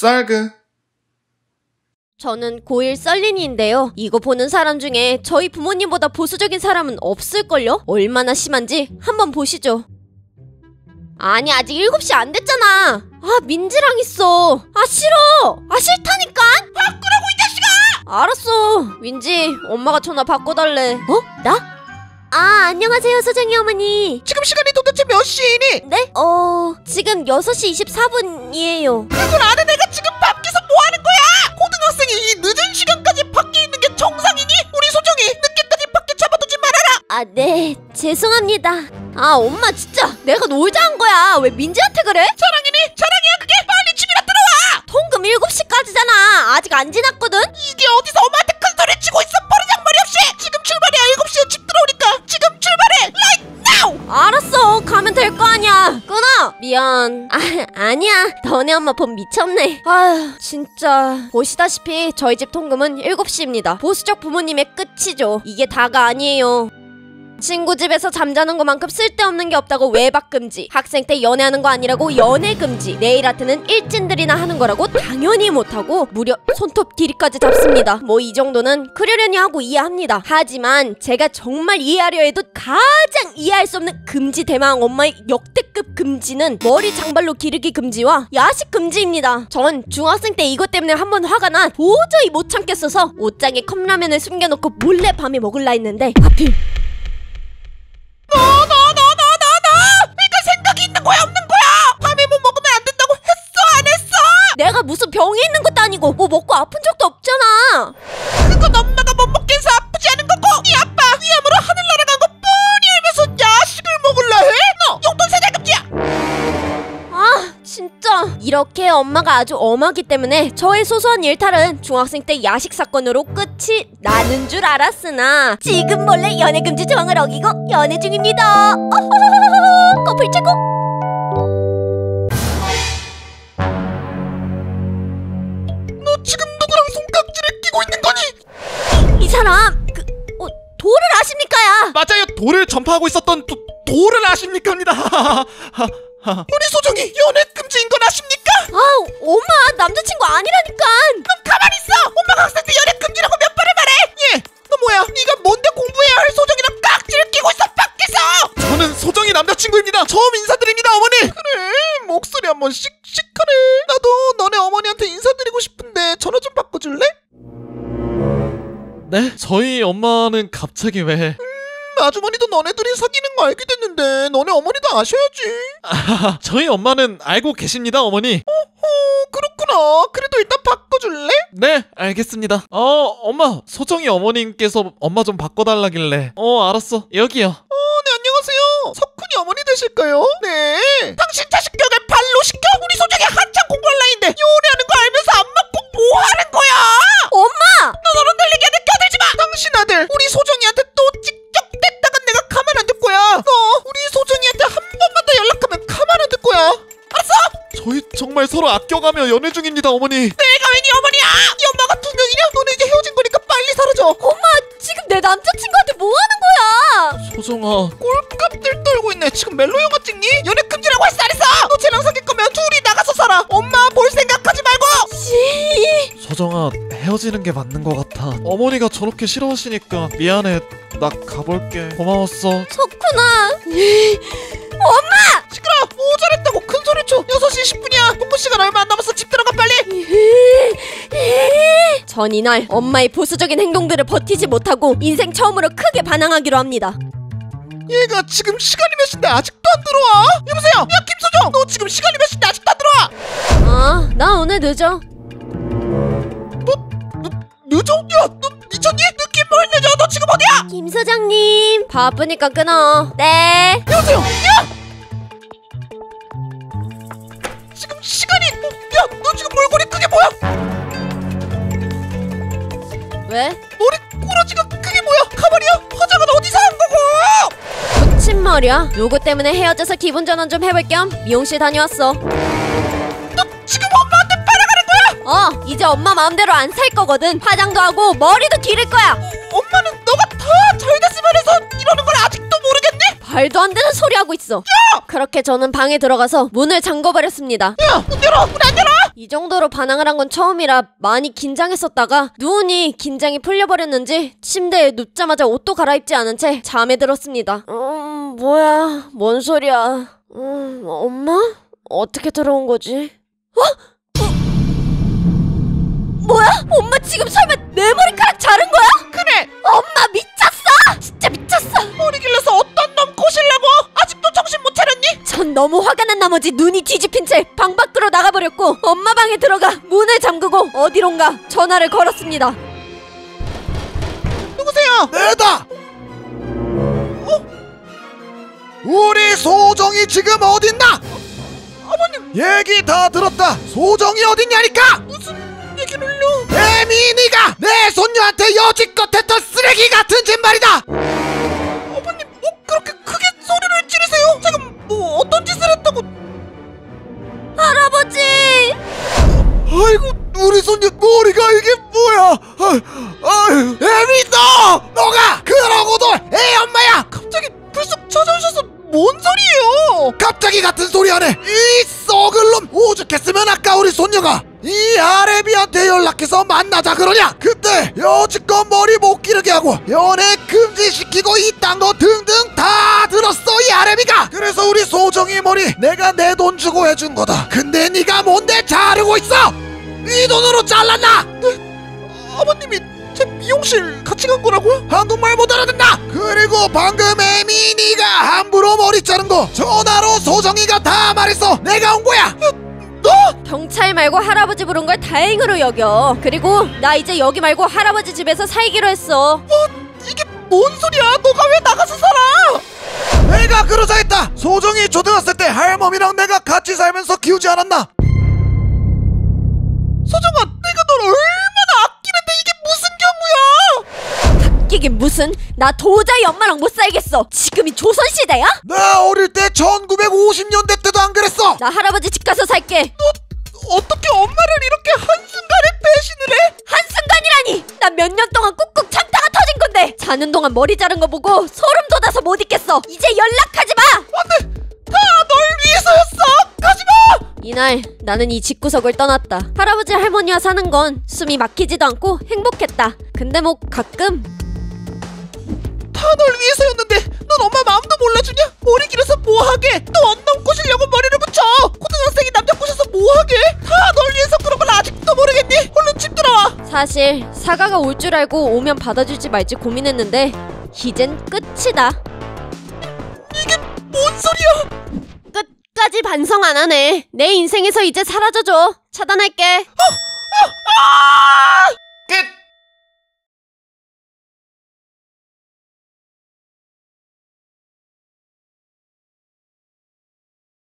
쌀그. 저는 고1 썰린이인데요. 이거 보는 사람 중에 저희 부모님보다 보수적인 사람은 없을걸요? 얼마나 심한지 한번 보시죠. 아니 아직 7시 안 됐잖아. 아 민지랑 있어. 아 싫어. 아 싫다니까. 바꾸라고 이 자식아. 알았어. 민지 엄마가 전화 바꿔달래. 어? 나? 아 안녕하세요 소정이 어머니. 지금 시간이 도대체 몇 시이니? 네? 지금 6시 24분이에요. 그걸 아는 애가 지금 밖에서 뭐하는 거야? 고등학생이 이 늦은 시간까지 밖에 있는 게 정상이니? 우리 소정이 늦게까지 밖에 잡아두지 말아라. 아 네 죄송합니다. 아 엄마 진짜 내가 놀자 한 거야. 왜 민지한테 그래? 자랑이니? 자랑이야 그게? 빨리 집이나 들어와. 통금 7시까지잖아. 아직 안 지났거든? 이게 어디서 엄마한테 큰 소리 치고 있어. 버르장머리 없이 지금 출발해야 7시에 집 들어오니까. 지금 출발해 right now. 알았어 가면 될 거 아니야. 끊어. 미안. 아니야 너네 엄마 본 미쳤네. 아휴 진짜. 보시다시피 저희 집 통금은 7시입니다 보수적 부모님의 끝이죠. 이게 다가 아니에요. 친구 집에서 잠자는 것만큼 쓸데없는 게 없다고 외박 금지, 학생 때 연애하는 거 아니라고 연애 금지, 네일 아트는 일진들이나 하는 거라고 당연히 못하고 무려 손톱 길이까지 잡습니다. 뭐 이 정도는 그러려니 하고 이해합니다. 하지만 제가 정말 이해하려 해도 가장 이해할 수 없는 금지 대망 엄마의 역대급 금지는 머리 장발로 기르기 금지와 야식 금지입니다. 전 중학생 때 이것 때문에 한 번 화가 나 도저히 못 참겠어서 옷장에 컵라면을 숨겨놓고 몰래 밤에 먹을라 했는데 하필 거야 없는 거야? 밤에 뭐 먹으면 안 된다고 했어 안 했어? 내가 무슨 병이 있는 것도 아니고 뭐 먹고 아픈 적도 없잖아. 그건 엄마가 못 먹게 해서 아프지 않은 거고 네 아빠 위암으로 하늘 날아간 거 뻔히 알면서 야식을 먹을라 해? 너 용돈 세달 금지야. 아 진짜. 이렇게 엄마가 아주 엄하기 때문에 저의 소소한 일탈은 중학생 때 야식 사건으로 끝이 나는 줄 알았으나 지금 몰래 연애 금지 조항을 어기고 연애 중입니다. 어허허허허 커플 최고. 있는 거니? 이 사람 그 도를 아십니까야? 맞아요 도를 전파하고 있었던 도를 아십니까입니다. 우리 소정이 연애 금지인 건 아십니까? 아 엄마 남자친구 아니라니까. 그럼 가만히 있어. 엄마가 학생 때 연애 금지라고 몇 번을 말해. 예 너 뭐야 네가 뭔데 공부해야 할 소정이랑 깍지를 끼고 있어 밖에서. 저는 소정이 남자친구입니다. 처음 인사드립니다 어머니. 그래 목소리 한번 씩씩하네. 나도 너네 어머니한테 인사드리고 싶은데 전화 좀 바꿔줄래? 네? 저희 엄마는 갑자기 왜... 아주머니도 너네 둘이 사귀는 거 알게 됐는데 너네 어머니도 아셔야지. 아, 저희 엄마는 알고 계십니다 어머니. 어허 그렇구나. 그래도 일단 바꿔줄래? 네 알겠습니다. 엄마 소정이 어머님께서 엄마 좀 바꿔달라길래 알았어 여기요. 네 안녕하세요. 석훈이 어머니 되실까요? 네. 당신 자식 격에 발로 시켜? 우리 소정이 한창 공부할 나이인데 요리하는 거 알면서 안 맞고 뭐 하는 거야? 엄마! 너 너랑 달리기 하는데 껴들지 마! 당신 아들 우리 소정이한테 또 직접 뗐다가 내가 가만 안 둘 거야. 너 우리 소정이한테 한 번만 더 연락하면 가만 안 둘 거야. 알았어? 저희 정말 서로 아껴가며 연애 중입니다 어머니. 내가 왜 네 어머니야? 네 엄마가 2명이냐? 너네 이제 헤어진 거니까 빨리 사라져. 엄마 지금 내 남자친구한테 뭐 하는 거야? 소정아 꼴값들 떨고 있네. 지금 멜로 영화 찍니? 연애 금지라고 했어 안 했어? 너 쟤랑 사귈 거면 둘이 나가서 살아. 엄마 볼 생각하지 말고. 소정아 헤어지는 게 맞는 것 같아. 어머니가 저렇게 싫어하시니까 미안해. 나 가볼게. 고마웠어. 석훈아. 엄마! 시끄러! 오 잘했다고 큰 소리쳐. 6시 10분이야 복구 시간 얼마 안 남았어. 집 들어가 빨리. 전 이날 엄마의 보수적인 행동들을 버티지 못하고 인생 처음으로 크게 반항하기로 합니다. 얘가 지금 시간이 몇 시인데 아직도 안 들어와? 여보세요? 야 김소정! 너 지금 시간이 몇 시인데 아직도 안 들어와? 아 나 오늘 늦어. 늦어? 야, 너 미쳤니? 늦긴 뭘 늦어? 너 지금 어디야? 김 소장님 바쁘니까 끊어. 네 여보세요? 야! 지금 시간이... 야, 너 지금 몰골이 그게 뭐야? 왜? 머리 꼬라지가 그게 뭐야? 가발이야? 화장은 어디서 한 거고? 붙임 머리야? 요거 때문에 헤어져서 기분 전환 좀 해볼 겸 미용실 다녀왔어. 너 지금 엄마한테 이제 엄마 마음대로 안 살 거거든. 화장도 하고 머리도 기를 거야. 엄마는 너가 다 잘됐으면 해서 이러는 걸 아직도 모르겠네? 말도 안 되는 소리 하고 있어. 야! 그렇게 저는 방에 들어가서 문을 잠궈버렸습니다. 야! 문 열어! 문 안 열어! 이 정도로 반항을 한 건 처음이라 많이 긴장했었다가 누우니 긴장이 풀려버렸는지 침대에 눕자마자 옷도 갈아입지 않은 채 잠에 들었습니다. 뭐야, 뭔 소리야. 엄마? 어떻게 들어온 거지? 어? 뭐야? 엄마 지금 설마 내 머리카락 자른 거야? 그래! 엄마 미쳤어! 진짜 미쳤어! 머리 길러서 어떤 놈 꼬시려고! 아직도 정신 못 차렸니? 전 너무 화가 난 나머지 눈이 뒤집힌 채 방 밖으로 나가버렸고 엄마 방에 들어가 문을 잠그고 어디론가 전화를 걸었습니다. 누구세요? 내다! 어? 우리 소정이 지금 어딨나? 아버님! 얘기 다 들었다! 소정이 어딨냐니까! 무슨... 애미니가 내 손녀한테 여지껏 했던 쓰레기 같은 짓말이다! 아버님, 뭐 그렇게 크게 소리를 지르세요? 제가 뭐 어떤 짓을 했다고... 할아버지! 아이고, 우리 손녀 머리가 이게 뭐야! 아유, 애미 너! 너가 그러고도 애 엄마야! 갑자기 불쑥 찾아오셔서 뭔 소리예요! 갑자기 같은 소리하네! 이 썩을 놈! 오죽했으면 아까 우리 손녀가 이 아레비한테 연락해서 만나자 그러냐! 그때 여지껏 머리 못 기르게 하고 연애 금지시키고 이딴 거 등등 다 들었어 이 아레비가! 그래서 우리 소정이 머리 내가 내 돈 주고 해준 거다. 근데 네가 뭔데 자르고 있어! 이 돈으로 잘랐나! 아버님이 제 미용실 같이 간 거라고요? 한국말 못 알아듣나! 그리고 방금 애미니가 함부로 머리 자른 거 전화로 소정이가 다 말했어! 내가 온 거야! 경찰 말고 할아버지 부른 걸 다행으로 여겨. 그리고 나 이제 여기 말고 할아버지 집에서 살기로 했어. 이게 뭔 소리야? 너가 왜 나가서 살아? 내가 그러자 했다. 소정이 초등학생 때 할머니랑 내가 같이 살면서 키우지 않았나? 소정아, 내가 널 얼마나 아끼는데 이게 무슨 경우야? 이게 무슨? 나 도저히 엄마랑 못 살겠어. 지금이 조선시대야? 나 어릴 때 1950년대 때도 안 그랬어. 나 할아버지 집 가서 살게. 너 어떻게 엄마를 이렇게 한순간에 배신을 해? 한순간이라니! 나 몇 년 동안 꾹꾹 참다가 터진 건데 자는 동안 머리 자른 거 보고 소름 돋아서 못 있겠어. 이제 연락하지 마! 안 돼! 다 널 위해서였어! 가지 마! 이날 나는 이 집구석을 떠났다. 할아버지 할머니와 사는 건 숨이 막히지도 않고 행복했다. 근데 뭐 가끔 다 널 위해서였는데 넌 엄마 마음도 몰라주냐? 머리 길어서 뭐하게? 또 언놈 꼬시려고 머리를 붙여! 고등학생이 남자 꼬셔서 뭐하게? 다 널 위해서 그런 걸 아직도 모르겠니? 얼른 집 돌아와! 사실 사가가 올 줄 알고 오면 받아줄지 말지 고민했는데 이젠 끝이다. 이게 뭔 소리야? 끝까지 반성 안 하네. 내 인생에서 이제 사라져줘. 차단할게.